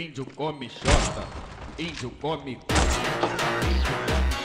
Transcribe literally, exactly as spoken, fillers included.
Índio come jota, índio come.